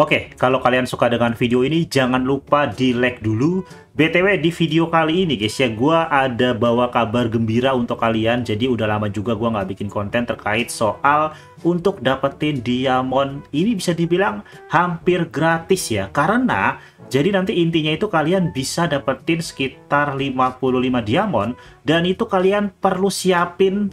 Oke, kalau kalian suka dengan video ini jangan lupa di like dulu. BTW di video kali ini guys ya, gue ada bawa kabar gembira untuk kalian. Jadi udah lama juga gue nggak bikin konten terkait soal untuk dapetin diamond. Ini bisa dibilang hampir gratis ya, karena jadi nanti intinya itu kalian bisa dapetin sekitar 55 diamond. Dan itu kalian perlu siapin 1000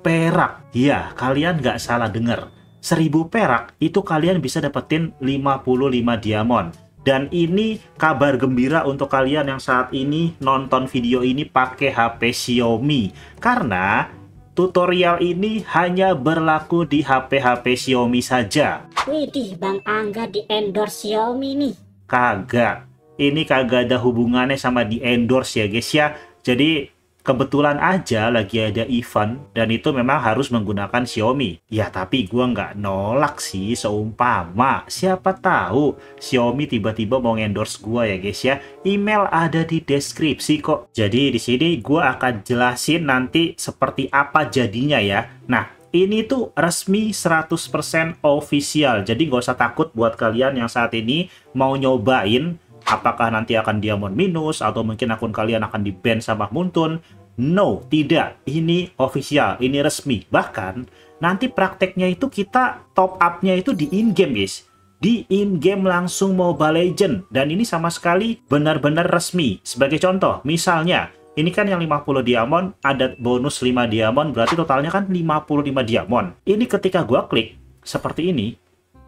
perak. Ya, kalian nggak salah dengar, 1000 perak itu kalian bisa dapetin 55 diamond. Dan ini kabar gembira untuk kalian yang saat ini nonton video ini pakai HP Xiaomi. Karena tutorial ini hanya berlaku di HP-HP Xiaomi saja. Widih, Bang Angga di endorse Xiaomi nih. Kagak. Ini kagak ada hubungannya sama di endorse ya guys ya. Jadi kebetulan aja lagi ada event dan itu memang harus menggunakan Xiaomi. Ya tapi gua nggak nolak sih, seumpama siapa tahu Xiaomi tiba-tiba mau endorse gua ya guys ya. Email ada di deskripsi kok. Jadi di sini gua akan jelasin nanti seperti apa jadinya ya. Nah, ini tuh resmi 100% official. Jadi nggak usah takut buat kalian yang saat ini mau nyobain apakah nanti akan diamond minus atau mungkin akun kalian akan di-ban sama Moonton. No, tidak. Ini official, ini resmi. Bahkan nanti prakteknya itu kita top up-nya itu di in-game guys. Di in-game langsung Mobile Legends. Dan ini sama sekali benar-benar resmi. Sebagai contoh, misalnya ini kan yang 50 diamond ada bonus 5 diamond. Berarti totalnya kan 55 diamond. Ini ketika gua klik seperti ini.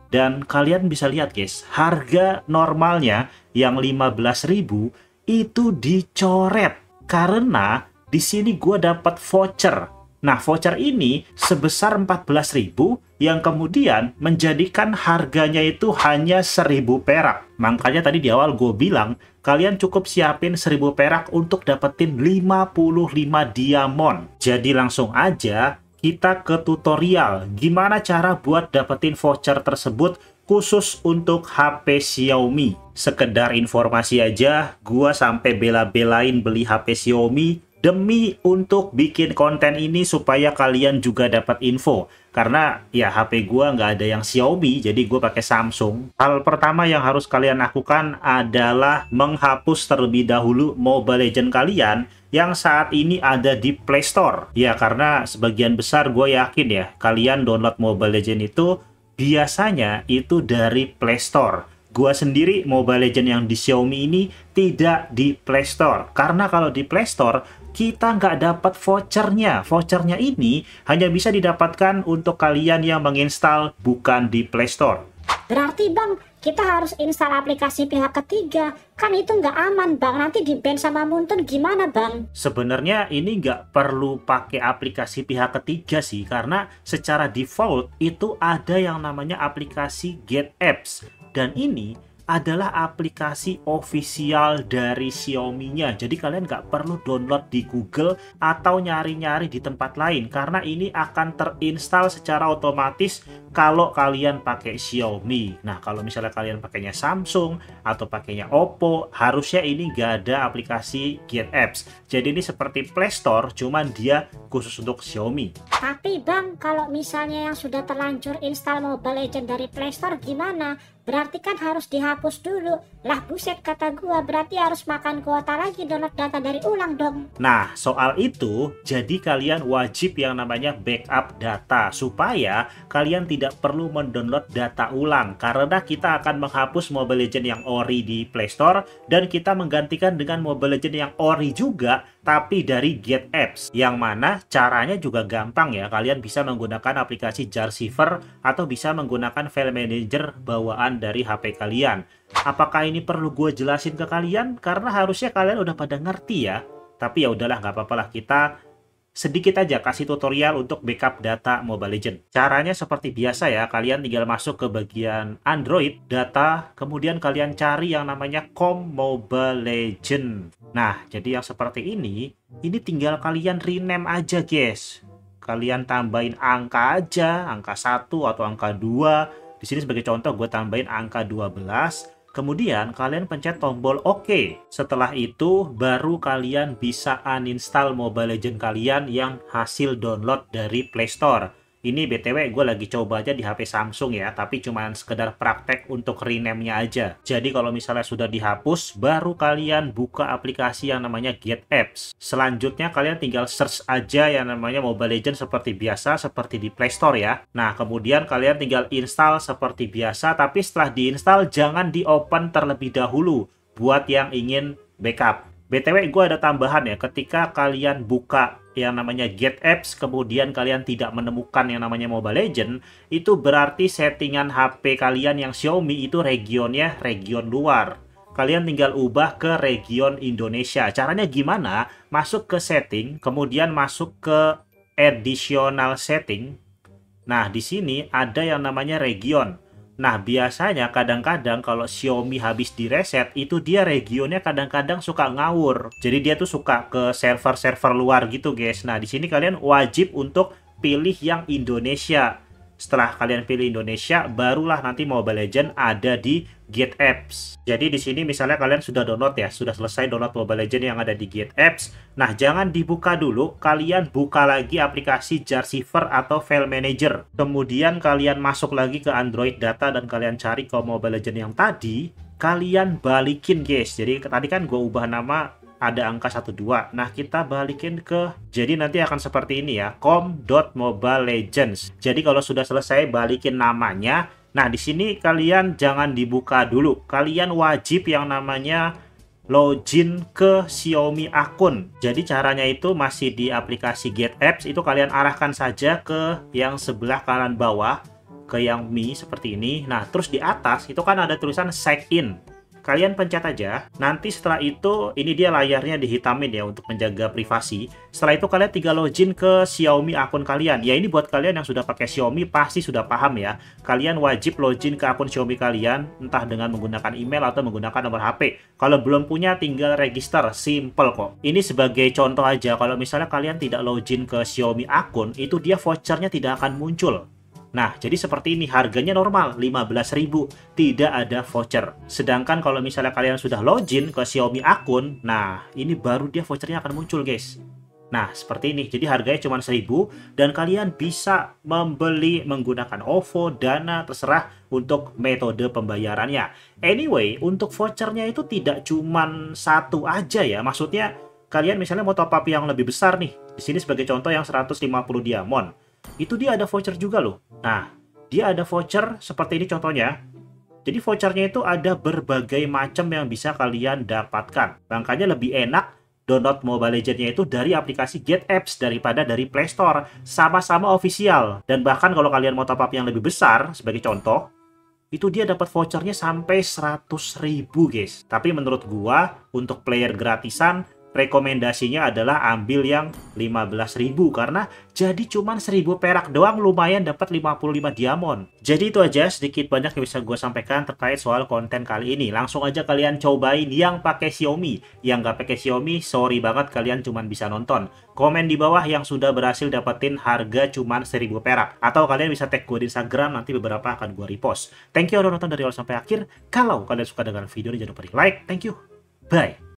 Dan kalian bisa lihat guys, harga normalnya yang 15.000 itu dicoret karena di sini gua dapat voucher. Nah, voucher ini sebesar 14.000 yang kemudian menjadikan harganya itu hanya 1.000 perak. Makanya tadi di awal gue bilang kalian cukup siapin 1.000 perak untuk dapetin 55 diamond. Jadi langsung aja kita ke tutorial gimana cara buat dapetin voucher tersebut khusus untuk HP Xiaomi. Sekedar informasi aja, gua sampai bela-belain beli HP Xiaomi demi untuk bikin konten ini supaya kalian juga dapat info. Karena ya HP gua nggak ada yang Xiaomi, jadi gua pakai Samsung. Hal pertama yang harus kalian lakukan adalah menghapus terlebih dahulu Mobile Legends kalian yang saat ini ada di Play Store. Ya karena sebagian besar gue yakin ya, kalian download Mobile Legends itu biasanya itu dari Play Store. Gue sendiri Mobile Legends yang di Xiaomi ini tidak di Play Store. Karena kalau di Play Store kita nggak dapat vouchernya. Vouchernya ini hanya bisa didapatkan untuk kalian yang menginstal bukan di Play Store. Berarti Bang, kita harus install aplikasi pihak ketiga. Kan itu nggak aman Bang, nanti di-ban sama Moonton gimana Bang? Sebenarnya ini nggak perlu pakai aplikasi pihak ketiga sih, karena secara default itu ada yang namanya aplikasi Get Apps. Dan ini adalah aplikasi official dari Xiaomi-nya. Jadi kalian nggak perlu download di Google atau nyari-nyari di tempat lain, karena ini akan terinstall secara otomatis kalau kalian pakai Xiaomi. Nah, kalau misalnya kalian pakainya Samsung atau pakainya Oppo, harusnya ini nggak ada aplikasi Get Apps. Jadi ini seperti Play Store, cuman dia khusus untuk Xiaomi. Tapi Bang, kalau misalnya yang sudah terlanjur install Mobile Legends dari Play Store gimana? Berarti kan harus dihapus dulu. Lah buset kata gua, berarti harus makan kuota lagi, download data dari ulang dong. Nah, soal itu jadi kalian wajib yang namanya backup data supaya kalian tidak perlu mendownload data ulang, karena kita akan menghapus Mobile Legends yang ori di Play Store dan kita menggantikan dengan Mobile Legends yang ori juga tapi dari Get Apps. Yang mana caranya juga gampang ya. Kalian bisa menggunakan aplikasi ZArchiver atau bisa menggunakan file manager bawaan dari HP kalian. Apakah ini perlu gue jelasin ke kalian? Karena harusnya kalian udah pada ngerti ya. Tapi ya udahlah, nggak apa-apa lah, kita sedikit aja kasih tutorial untuk backup data Mobile Legends. Caranya seperti biasa ya, kalian tinggal masuk ke bagian Android, data, kemudian kalian cari yang namanya com Mobile Legends. Nah, jadi yang seperti ini tinggal kalian rename aja guys. Kalian tambahin angka aja, angka 1 atau angka 2. Di sini sebagai contoh gue tambahin angka 12, kemudian kalian pencet tombol OK. Setelah itu baru kalian bisa uninstall Mobile Legends kalian yang hasil download dari Play Store. Ini BTW gue lagi coba aja di HP Samsung ya, tapi cuman sekedar praktek untuk rename-nya aja. Jadi kalau misalnya sudah dihapus, baru kalian buka aplikasi yang namanya Get Apps. Selanjutnya kalian tinggal search aja yang namanya Mobile Legends seperti biasa, seperti di Play Store ya. Nah, kemudian kalian tinggal install seperti biasa, tapi setelah diinstal jangan di-open terlebih dahulu buat yang ingin backup. BTW gue ada tambahan ya, ketika kalian buka yang namanya Get Apps, kemudian kalian tidak menemukan yang namanya Mobile Legends, itu berarti settingan HP kalian yang Xiaomi itu regionnya region luar. Kalian tinggal ubah ke region Indonesia. Caranya gimana? Masuk ke setting, kemudian masuk ke additional setting. Nah, di sini ada yang namanya region. Nah, biasanya kadang-kadang kalau Xiaomi habis direset, itu dia regionnya kadang-kadang suka ngawur. Jadi dia tuh suka ke server-server luar gitu, guys. Nah, di sini kalian wajib untuk pilih yang Indonesia. Setelah kalian pilih Indonesia, barulah nanti Mobile Legends ada di Get Apps. Jadi di sini misalnya kalian sudah download ya, sudah selesai download Mobile Legends yang ada di Get Apps. Nah, jangan dibuka dulu, kalian buka lagi aplikasi ZArchiver atau File Manager. Kemudian kalian masuk lagi ke Android Data dan kalian cari ke Mobile Legends yang tadi, kalian balikin guys. Jadi tadi kan gue ubah nama ada angka 12. Nah, kita balikin ke, jadi nanti akan seperti ini ya, com.mobilelegends. Jadi kalau sudah selesai balikin namanya. Nah, di sini kalian jangan dibuka dulu. Kalian wajib yang namanya login ke Xiaomi akun. Jadi caranya itu masih di aplikasi Get Apps, itu kalian arahkan saja ke yang sebelah kanan bawah, ke yang Mi seperti ini. Nah, terus di atas itu kan ada tulisan sign in. Kalian pencet aja, nanti setelah itu ini dia layarnya dihitamin ya untuk menjaga privasi. Setelah itu kalian tinggal login ke Xiaomi akun kalian. Ya, ini buat kalian yang sudah pakai Xiaomi pasti sudah paham ya. Kalian wajib login ke akun Xiaomi kalian, entah dengan menggunakan email atau menggunakan nomor HP. Kalau belum punya tinggal register, simple kok. Ini sebagai contoh aja, kalau misalnya kalian tidak login ke Xiaomi akun, itu dia vouchernya tidak akan muncul. Nah, jadi seperti ini, harganya normal, 15.000, tidak ada voucher. Sedangkan kalau misalnya kalian sudah login ke Xiaomi akun, nah ini baru dia vouchernya akan muncul, guys. Nah, seperti ini, jadi harganya cuma 1.000 dan kalian bisa membeli menggunakan OVO, Dana, terserah untuk metode pembayarannya. Anyway, untuk vouchernya itu tidak cuma satu aja ya, maksudnya kalian misalnya mau top up yang lebih besar nih, di sini sebagai contoh yang 150 diamond. Itu dia ada voucher juga loh. Nah, dia ada voucher seperti ini contohnya. Jadi vouchernya itu ada berbagai macam yang bisa kalian dapatkan. Makanya lebih enak download Mobile Legends-nya itu dari aplikasi Get Apps daripada dari Play Store. Sama-sama official. Dan bahkan kalau kalian mau top up yang lebih besar, sebagai contoh, itu dia dapat vouchernya sampai 100.000 guys. Tapi menurut gua, untuk player gratisan, rekomendasinya adalah ambil yang 15.000 karena jadi cuman 1.000 perak doang lumayan dapat 55 diamond. Jadi itu aja sedikit banyak yang bisa gue sampaikan terkait soal konten kali ini. Langsung aja kalian cobain yang pakai Xiaomi. Yang nggak pakai Xiaomi, sorry banget kalian cuman bisa nonton. Komen di bawah yang sudah berhasil dapetin harga cuman 1.000 perak. Atau kalian bisa tag gue di Instagram, nanti beberapa akan gue repost. Thank you udah nonton dari awal sampai akhir. Kalau kalian suka dengan video ini jangan lupa di like. Thank you. Bye.